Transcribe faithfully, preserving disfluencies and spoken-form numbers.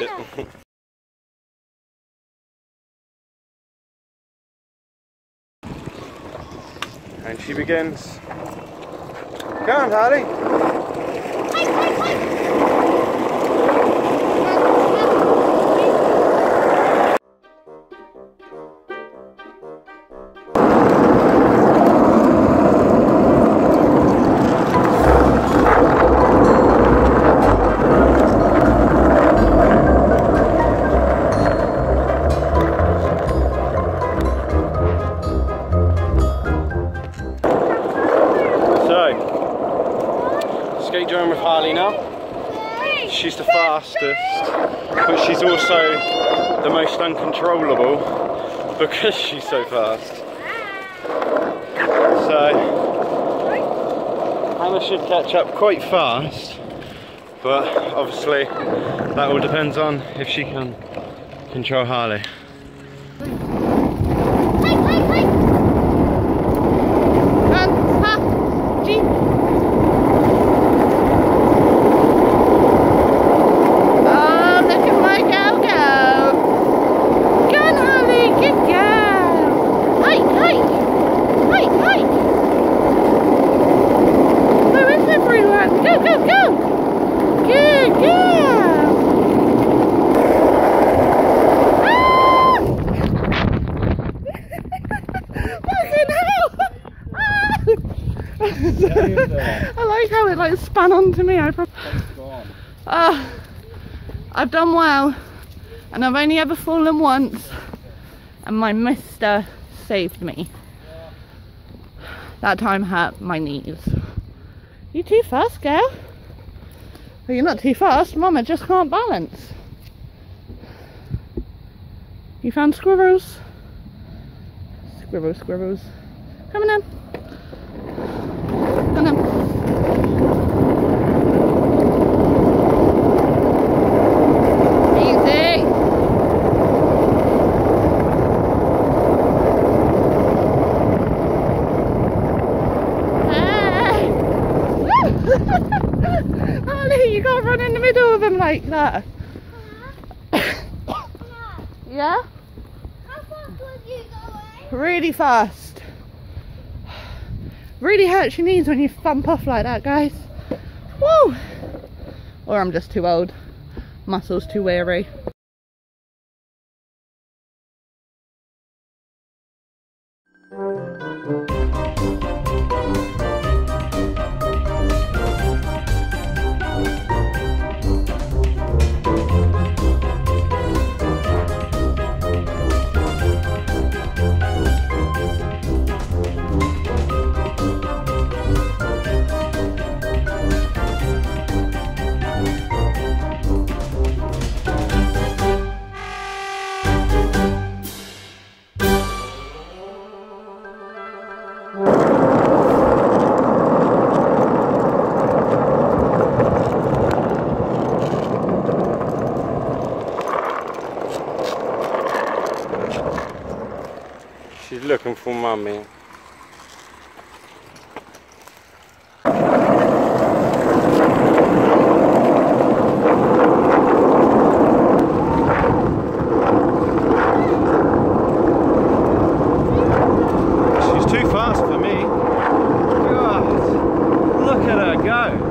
left it. And she begins. Come on, Harley. Wait, wait, skate down with Harley now. She's the fastest, but she's also the most uncontrollable because she's so fast. So Hannah should catch up quite fast, but obviously that all depends on if she can control Harley. I like how it like span onto me. I probably uh, I've done well, and I've only ever fallen once, and my mister saved me. That time hurt my knees. You too fast, girl. Well, you're not too fast, Mama just can't balance. You found squirrels. Squirrels, squirrels. Come on then. Harley, you can't run in the middle of them like that. Yeah? How fast was you going? Really fast. Really hurts your knees when you thump off like that, guys. Woo! Or I'm just too old. Muscles too weary. She's looking for Mummy. She's too fast for me. God, look at her go.